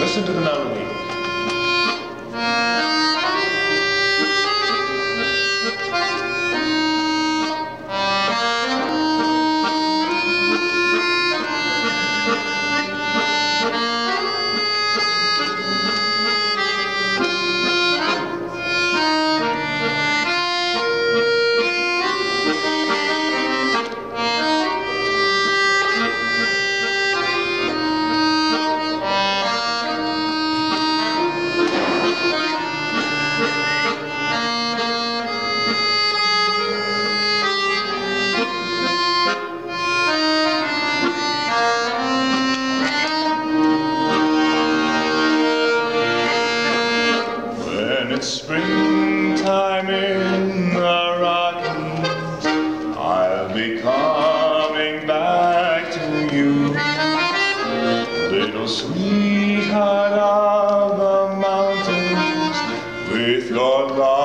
Listen to the melody. Springtime in the Rockies, I'll be coming back to you, little sweetheart of the mountains, with your love.